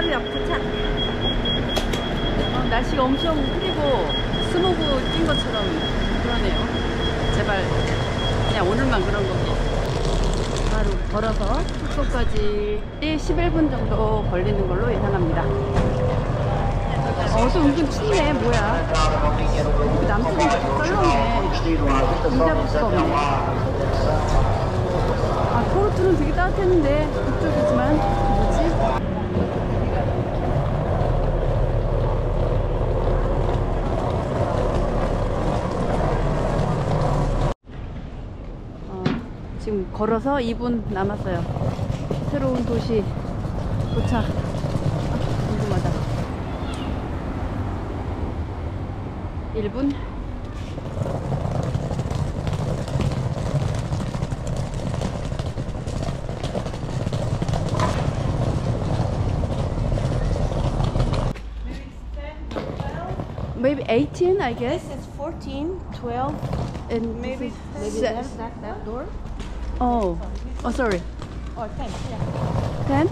날이랑 좋지 않네요. 날씨가 엄청 흐리고 스모그 낀 것처럼 그러네요. 제발 그냥 오늘만 그런 거고. 바로 걸어서 숙소까지 11분 정도 걸리는 걸로 예상합니다. 또 은근 춥네. 뭐야, 남쪽은 썰렁해. 진짜 춥네. 아, 포르투는 되게 따뜻했는데 북쪽이지만 뭐지? 지금 걸어서 2분 남았어요. 새로운 도시 도착. 궁금하다. 1분. Maybe 18, I guess. This is 14, 12, and maybe that door. Oh, oh, sorry. Oh, 10, yeah. 10?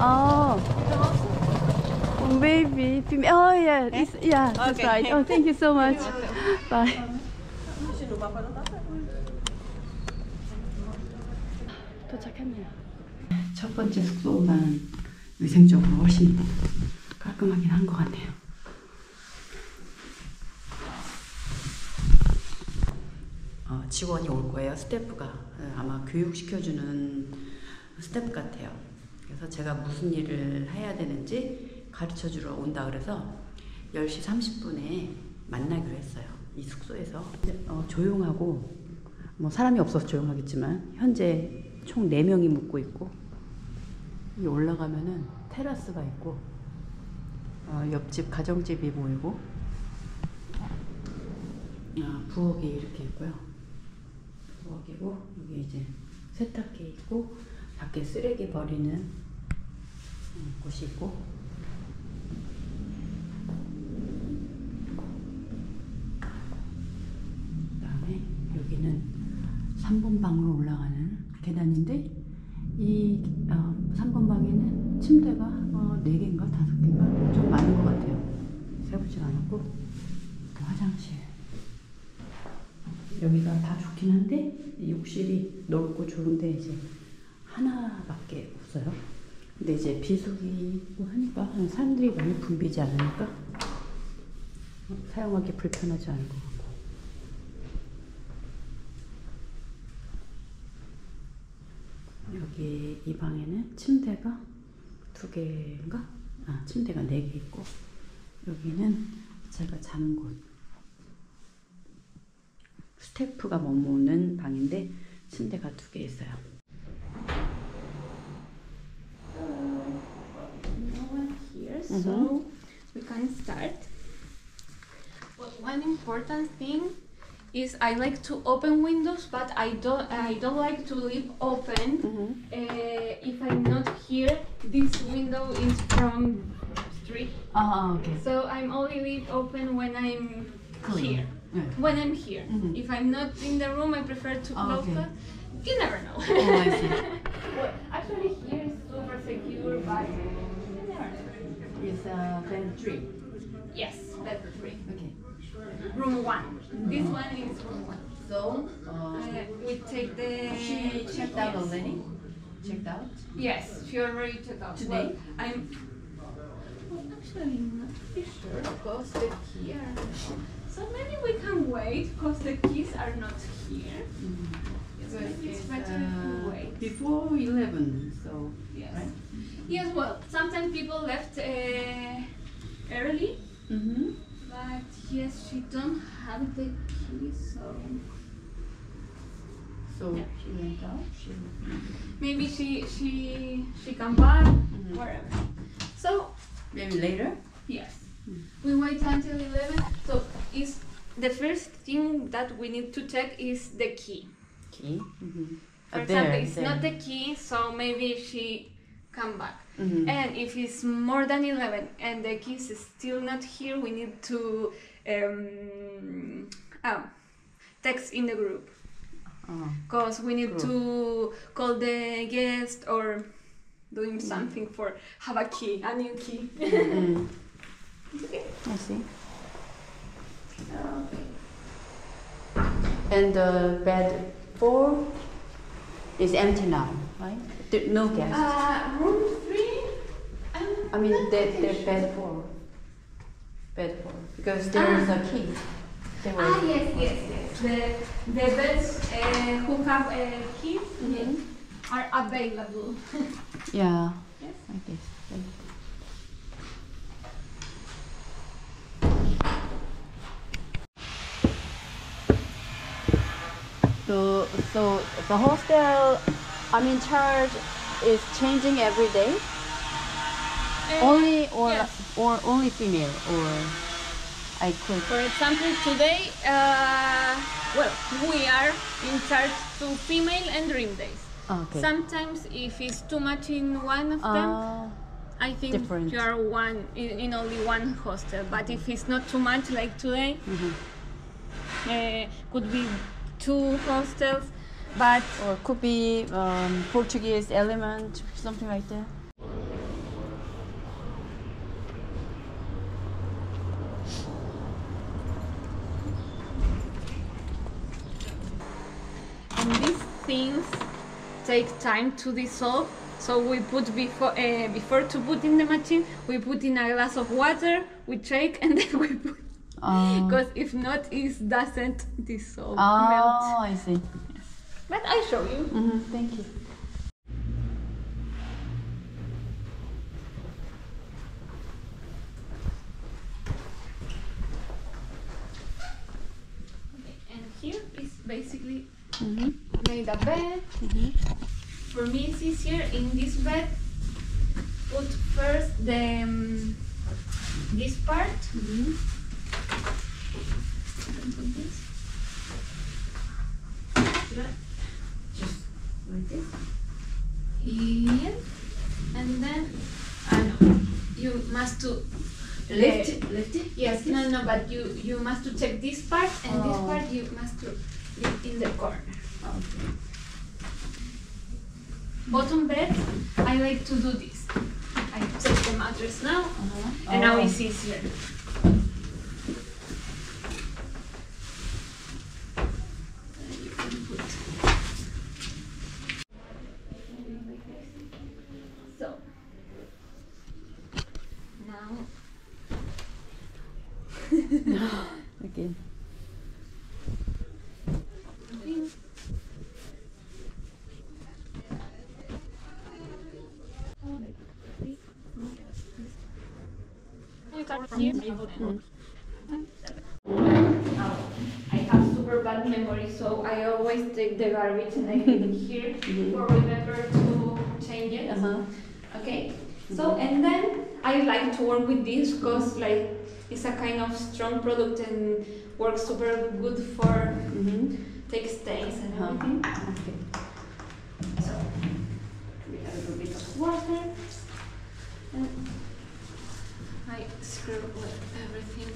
Oh, maybe. Oh, yeah, eh? It's, yeah, okay. That's right. Oh, thank you so much. Bye. 도착했네요. 첫 번째 숙소만 위생적으로 훨씬 깔끔하긴 한 것 같네요. 직원이 올 거예요. 스태프가 아마 교육시켜주는 스태프 같아요. 그래서 제가 무슨 일을 해야 되는지 가르쳐주러 온다 그래서 10시 30분에 만나기로 했어요. 이 숙소에서. 조용하고 뭐 사람이 없어서 조용하겠지만 현재 총 4명이 묵고 있고, 여기 올라가면은 테라스가 있고 옆집 가정집이 보이고 부엌이 이렇게 있고요. 여기고 여기 이제 세탁기 있고 밖에 쓰레기 버리는 곳이 있고, 그다음에 여기는 3번 방으로 올라가는 계단인데 이 3번 방에는 침대가 4개인가 5개인가 좀 많은 것 같아요. 세보진 않았고, 화장실. 여기가 다 좋긴 한데 욕실이 넓고 좋은데 이제 하나밖에 없어요. 근데 이제 비수기고 하니까 사람들이 많이 붐비지 않으니까 사용하기 불편하지 않은 것 같고. 여기 이 방에는 침대가 2개인가? 아, 침대가 4개 있고, 여기는 제가 자는 곳. 스태프가 머무는 방인데 침대가 2개 있어요. No one here, so we can start. But one important thing is I like to open windows, but I don't like to leave open. If I'm not here, this window is from street. Okay. So I'm only leave open when I'm here. Yeah. When I'm here, if I'm not in the room, I prefer to close it. You never know. Oh, I see. Well, actually, here is super secure, but you never know. It's bed 3. Yes, bed 3. Okay. Room 1. This one is room 1. So we take the. She checked out already. Checked out. Yes, she already checked out today. Well, I'm. Well, actually, I'm not sure because they're here. So maybe we can wait because the kids are not here. So it's better if we wait. Before 11, so yes. Right? Yes, well, sometimes people left early, but yes, she don't have the key, so. So yeah. She went out. Maybe she come back wherever. So maybe later. Yes. We wait until 11, so is the first thing that we need to check is the key. Key? For example, it's not the key, so maybe she come back. And if it's more than 11 and the key is still not here, we need to text in the group. Because we need to call the guest or doing something for have a key, a new key. Okay. I see. Okay. And bed 4 is empty now, right? No guests. Room 3. I mean, the bed 4. Bed 4, because there is a key. Yes. The beds who have a key are available. Yeah. Yes. I guess. So the hostel, I mean, charge is changing every day. Only or only female or. I could. For example, today, well, we are in charge to female and dream days. Okay. Sometimes if it's too much in one of them, I think different. You are one in only one hostel. But if it's not too much, like today, could be 2 hostels, but or could be Portuguese element, something like that. These things take time to dissolve, so we put before to put in the machine, we put in a glass of water, we shake, and then we put. Because if not, it doesn't dissolve. Melt. I see. Yes. But I show you. Thank you. Okay, and here is basically. Made a bed. For me it's easier in this bed. Put first the this part. Put this. Just like this. Here. And then you must to lift it. Yes. No. But you must to check this part and this part you must to. In the corner. Okay. Bottom bed, I like to do this. I set the mattress now, and now it's easier. You can put. So now. Okay. I have super bad memory, so I always take the garbage and I leave it here for remember to change it. Okay. So and then I like to work with this because like it's a kind of strong product and works super good for textiles and everything. Okay. So a little bit of water. And I screw with everything.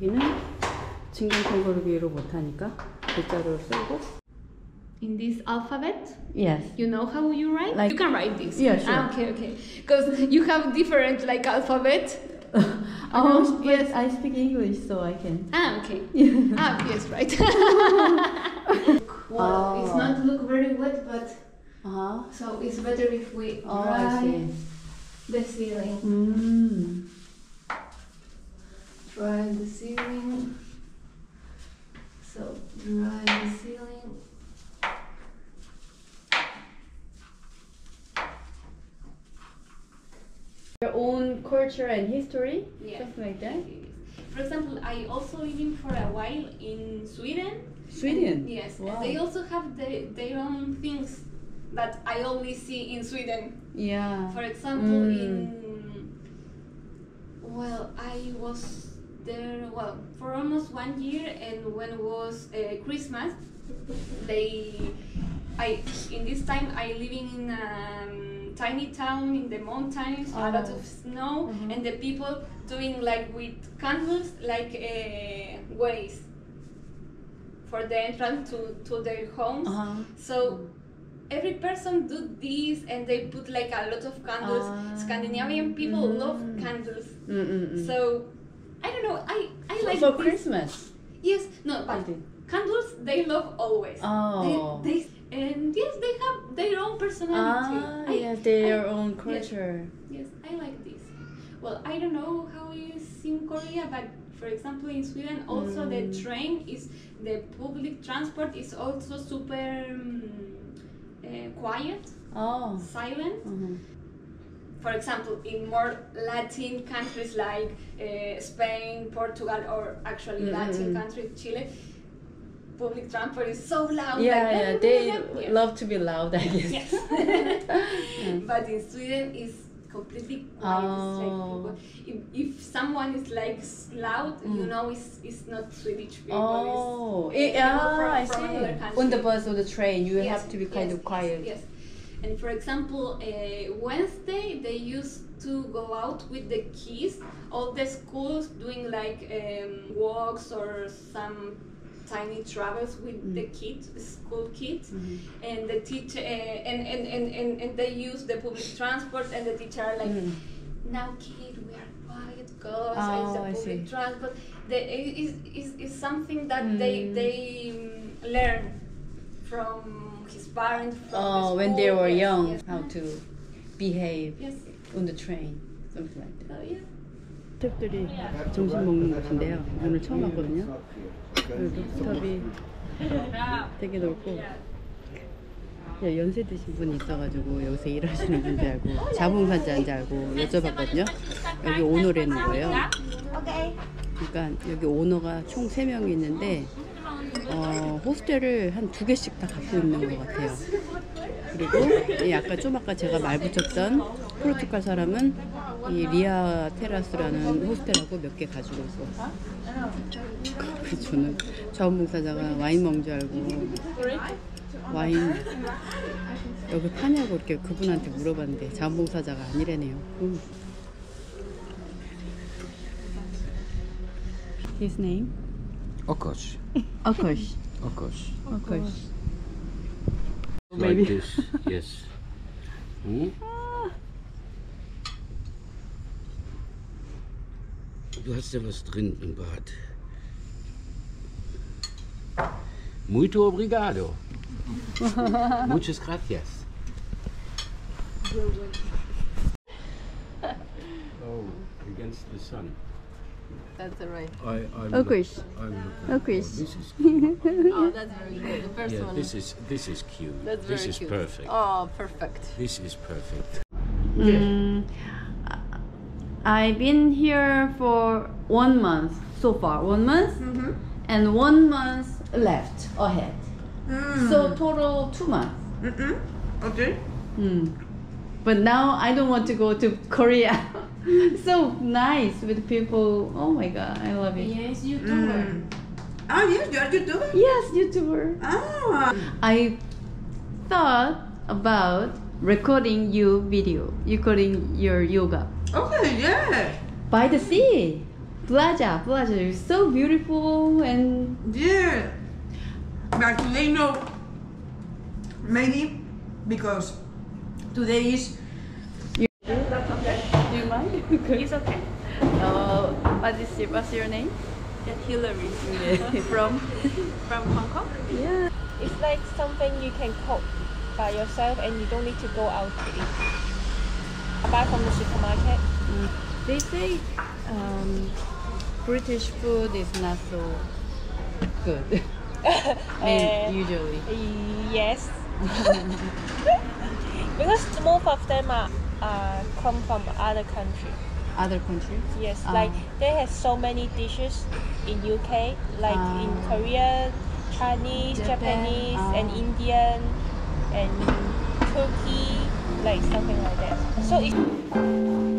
여기는 징글탱글 위로 못하니까 글자를 쓰고. In this alphabet? Yes. You know how you write? Like, you can write this. Yeah, sure. Ah, okay, okay. Because you have different like alphabet. Oh, yes. But I speak English, so I can. Ah, okay. Ah, yes, right. Well, oh. It's not look very wet, but so it's better if we dry the ceiling. Mm. Dry the ceiling. So dry the ceiling. Your own culture and history, yeah. Something like that. For example, I also lived for a while in Sweden. Sweden? And, yes. Wow. And they also have their own things that I only see in Sweden. Yeah. For example, in... Well, I was there for almost 1 year, and when it was Christmas, in this time I living in tiny town in the mountains, a lot of snow, and the people doing like with candles, like ways for the entrance to their homes. So every person do this, and they put like a lot of candles. Scandinavian people love candles. So I don't know, I like for Christmas. Yes, no, but candles they love always. They and yes, they have their own personality. Their own culture. Yes, I like this. Well, I don't know how it is in Korea, but for example in Sweden also the train is, the public transport is also super quiet, silent. For example, in more Latin countries like Spain, Portugal, or actually Latin countries, Chile, public transport is so loud. They love to be loud, I guess. Yes. But in Sweden, it's completely quiet. Like if someone is like loud, you know, it's not Swedish people. It's from on the bus or the train, you have to be kind of quiet. Yes. And for example, Wednesday they used to go out with the kids. All the schools doing like walks or some tiny travels with the kids, school kids, and the teacher and they use the public transport, and the teacher are like, now kid, we are quiet, go. It's the public transport. It's something that they learn from his parents, when they were young, how to behave on the train, something like that. 스탭들이 점심 먹는 곳인데요. 오늘 처음 왔거든요. 그래도 스탑이 되게 넓고, 연세 드신 분이 있어가지고 여기서 일하시는 분인지 알고 자봉사자인지 알고 여쭤봤거든요. 여기 오너라는 거예요. 그러니까 여기 오너가 총 3명이 있는데 호스텔을 한 2개씩 다 갖고 있는 것 같아요. 그리고 아까 제가 말 붙였던 포르투갈 사람은 이 리아 테라스라는 호스텔하고 몇 개 가지고 있어. 그래서 저는 자원봉사자가 와인 먹는 줄 알고 와인 여기 파냐고 이렇게 그분한테 물어봤는데 자원봉사자가 아니래네요. His name? Okosh. Okosh. Okosh. Okosh. Like this, yes. Du hast ja was drin im Bad. Muito obrigado. Muchas gracias. Oh, against the sun. That's alright. Okish. This is cute. Oh, that's very good. The first one. This is cute. That's very cute. This is perfect. Oh, perfect. This is perfect. I've been here for 1 month so far. 1 month and 1 month left ahead. So total 2 months. Okay. But now I don't want to go to Korea. So nice with people. Oh my god, I love it. Yes, YouTuber. Oh yes, you are YouTuber? Yes, YouTuber. Ah. I thought about recording your video, recording your yoga. Okay, yeah. By the sea. Plaza, Plaza is so beautiful and... Yeah! But today no. Maybe because today is... Do you mind? It's okay. What's your name? That's Hilary. Yeah. From Hong Kong? Yeah. It's like something you can cook by yourself and you don't need to go out to eat. I buy from the supermarket. They say British food is not so good. Usually. Yes. Because most of them are come from other countries. Other countries? Yes, like they have so many dishes in UK, like in Korea, Chinese, Japanese, and Indian, and Turkey, like something like that. So it's